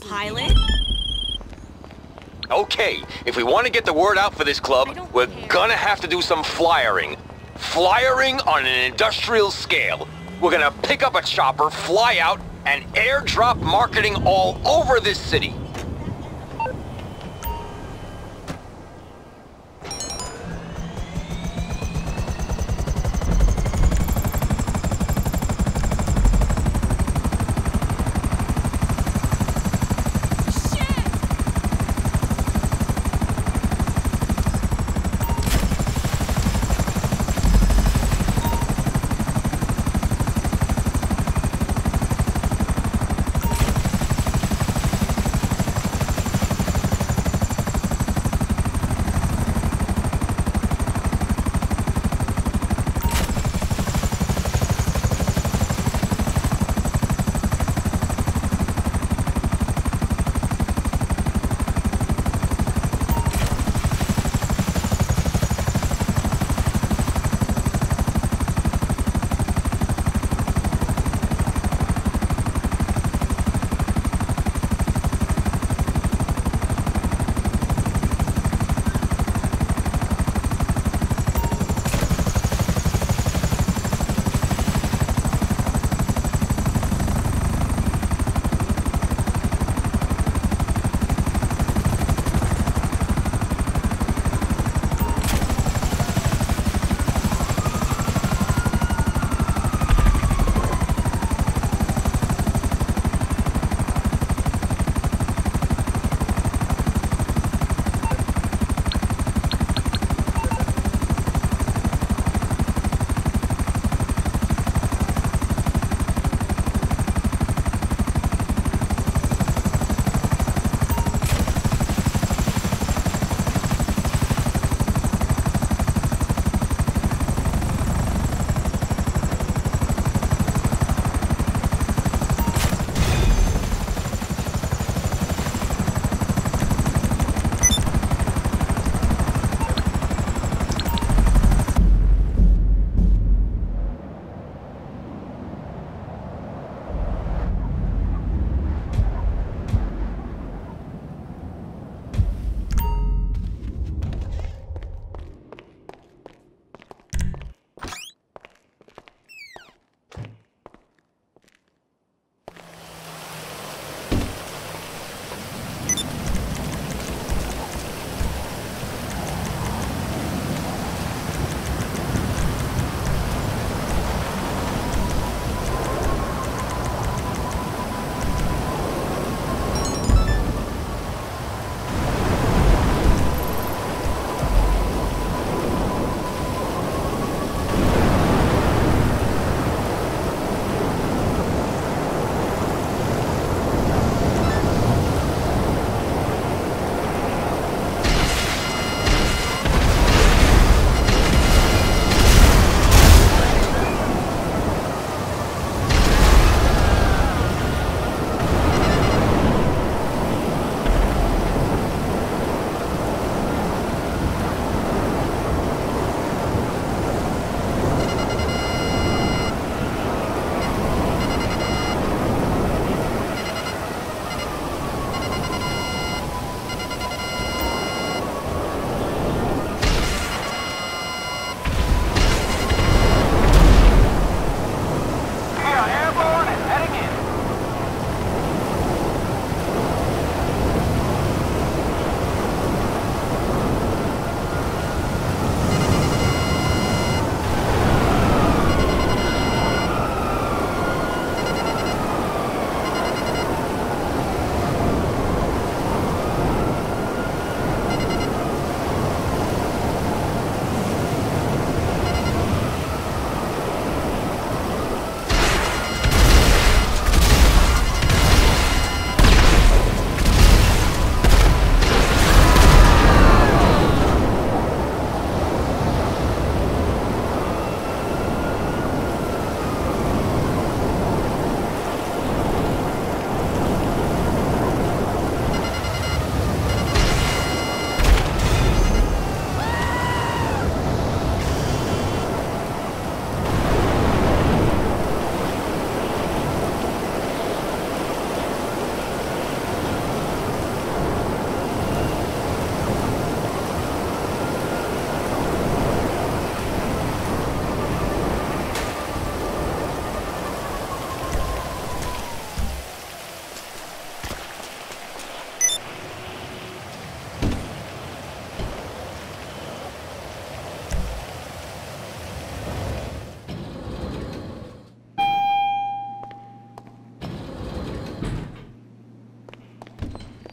pilot? Okay, if we want to get the word out for this club, we're gonna have to do some flyering. Flyering on an industrial scale. We're gonna pick up a chopper, fly out, and airdrop marketing all over this city.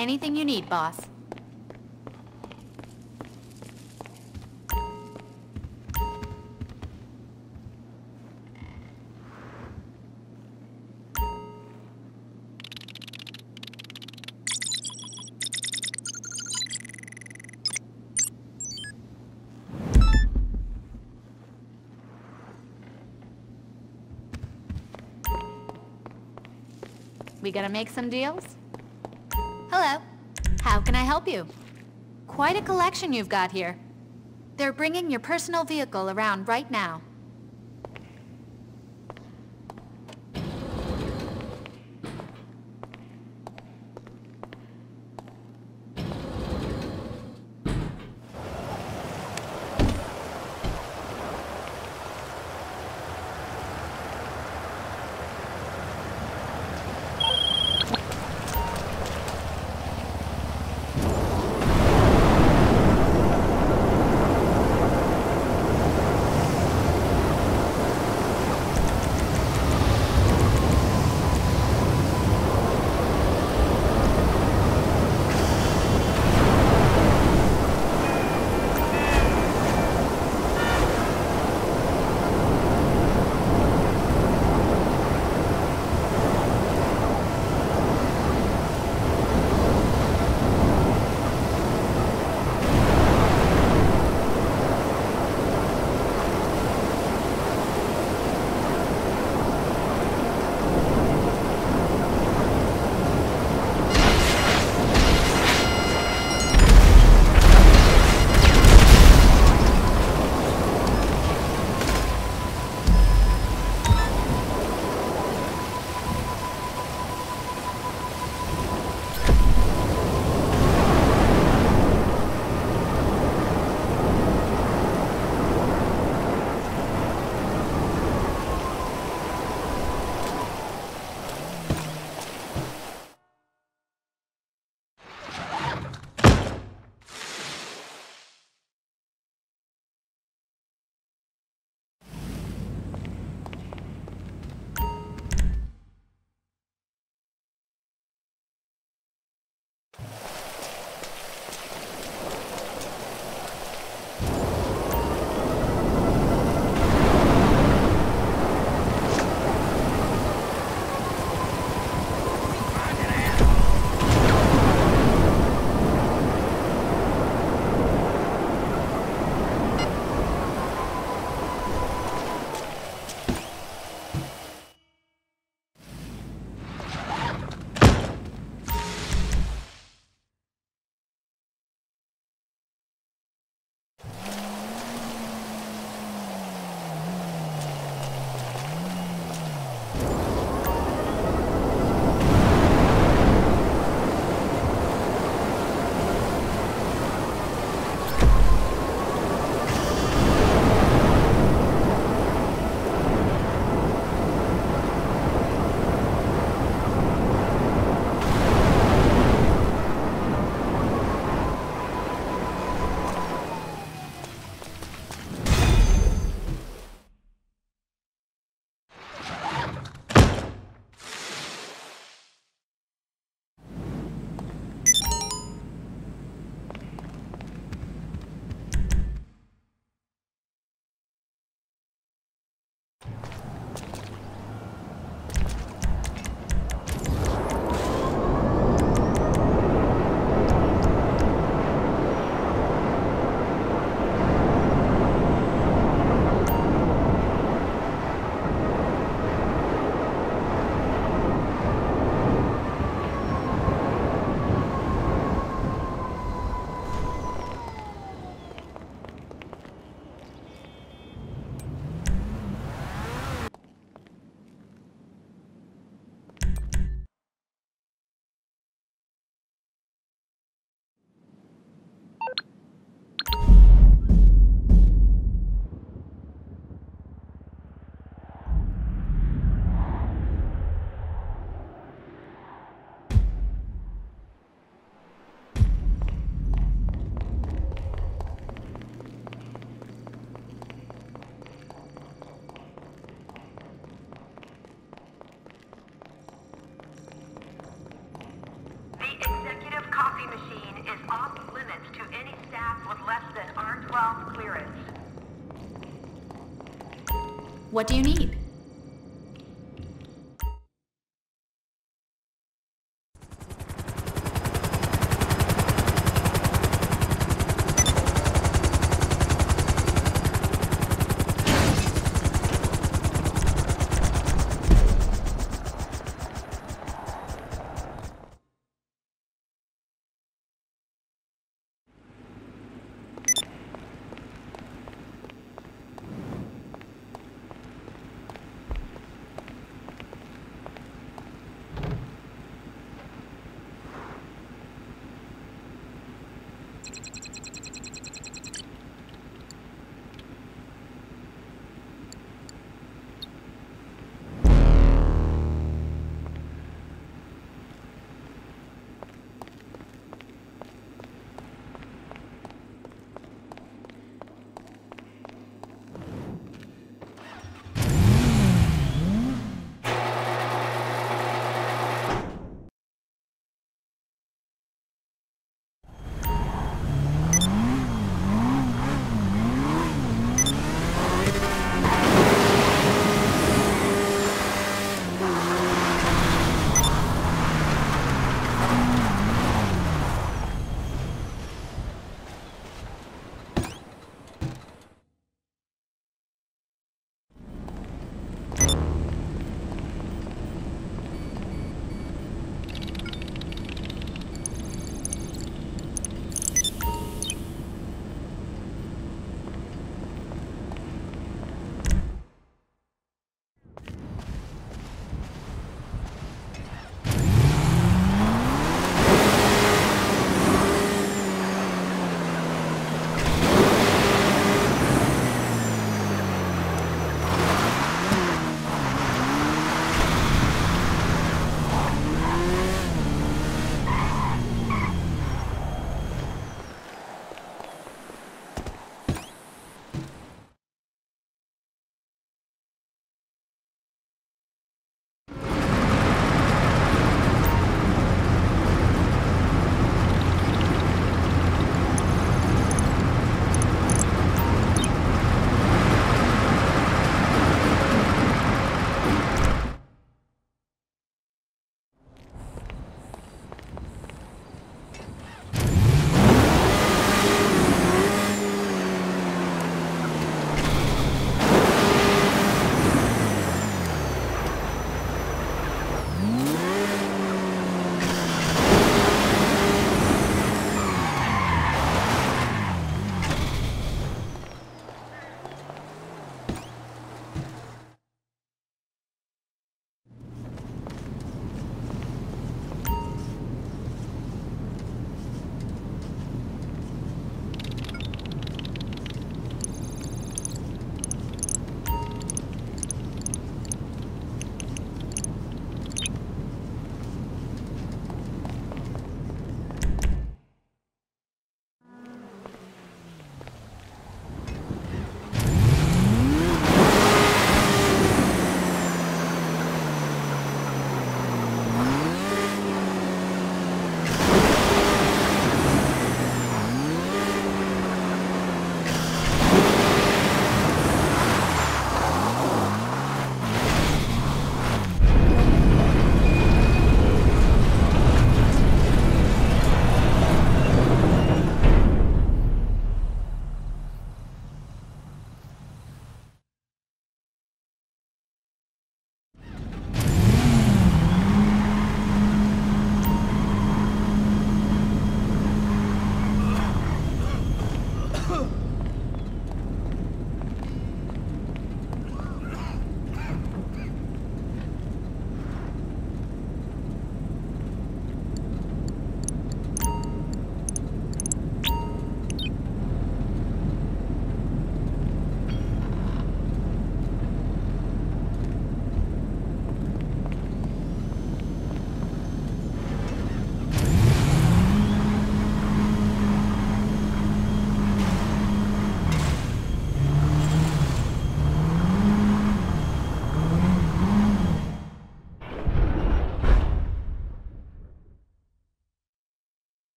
Anything you need, boss. We gotta make some deals? Hello. How can I help you? Quite a collection you've got here. They're bringing your personal vehicle around right now. Ground clearance. What do you need?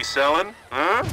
We selling, huh?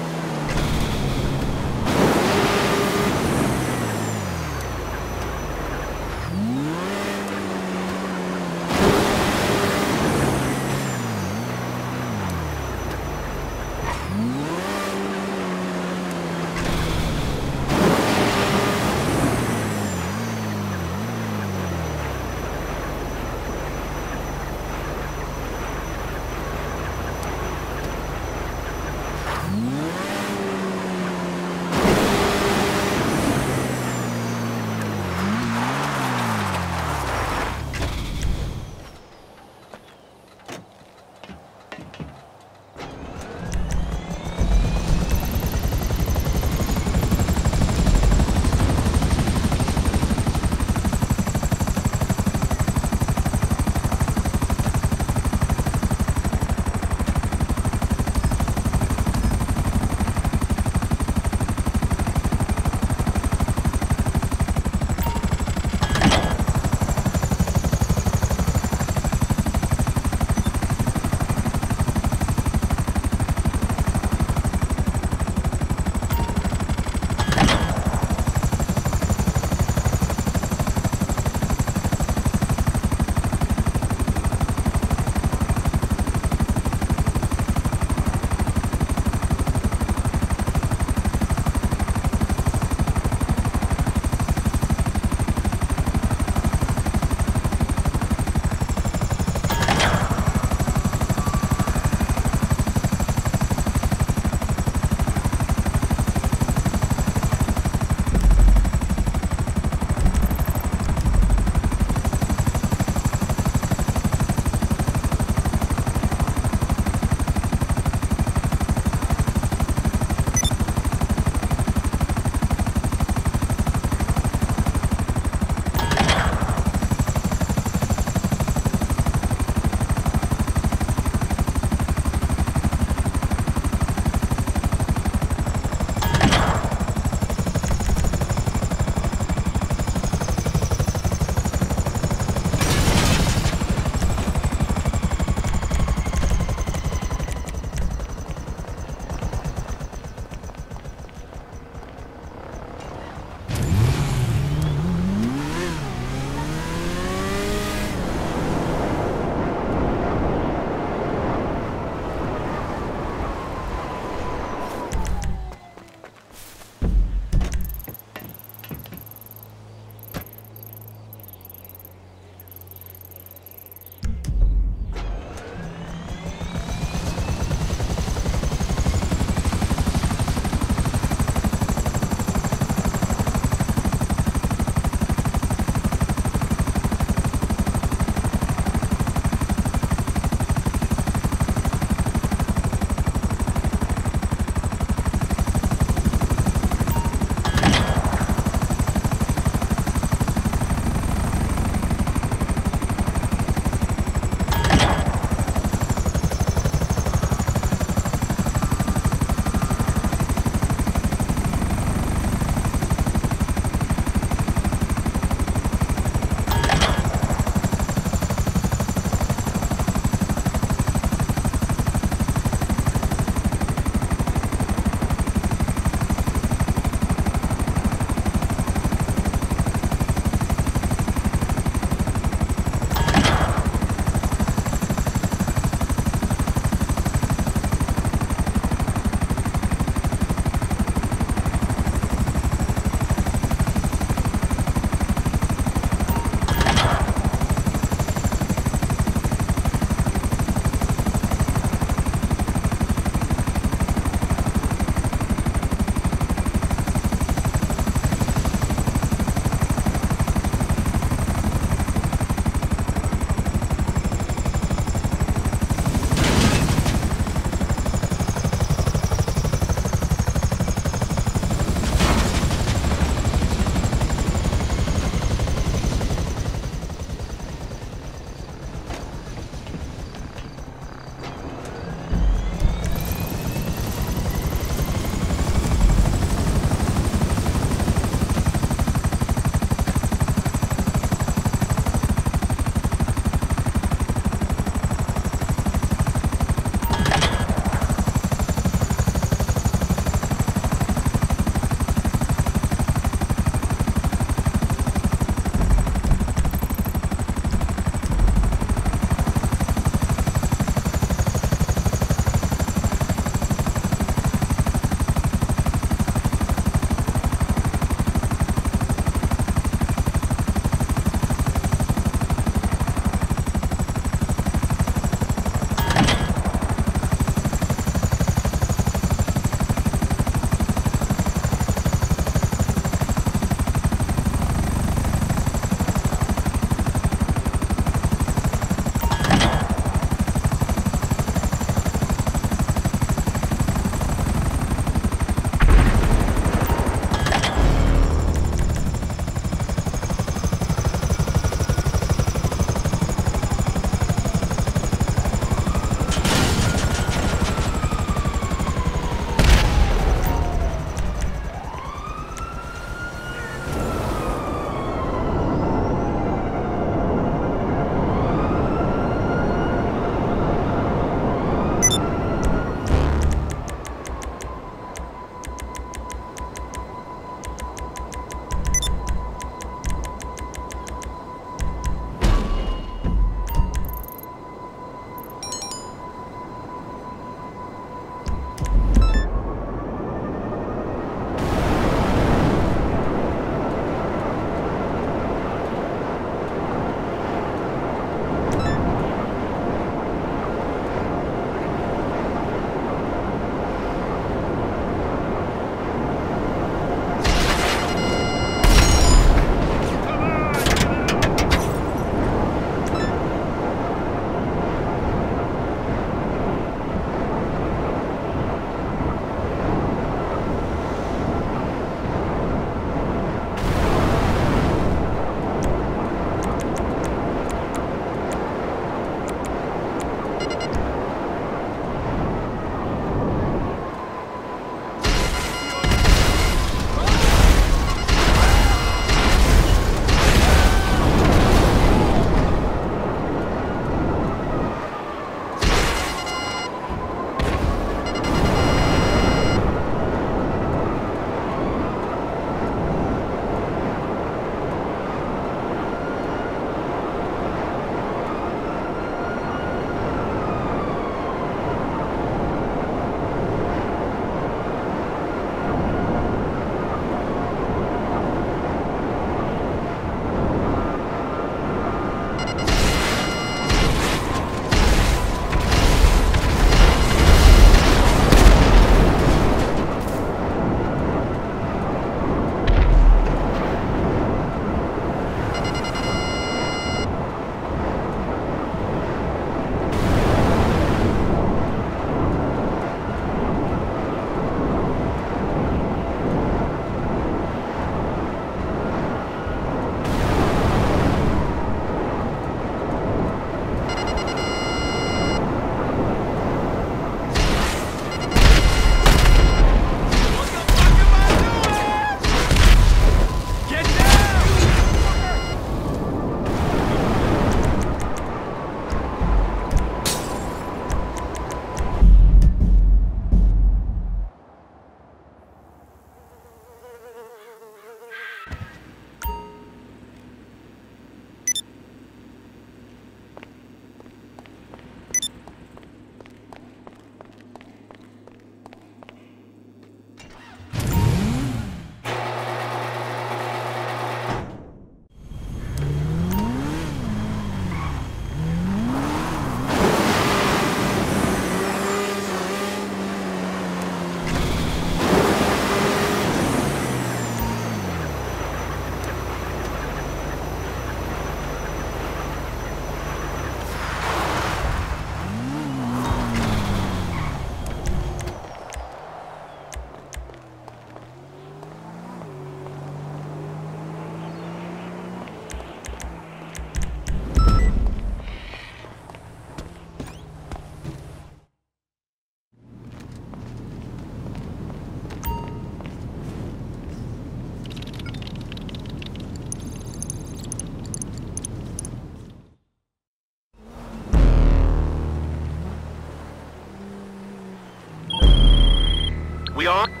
We are...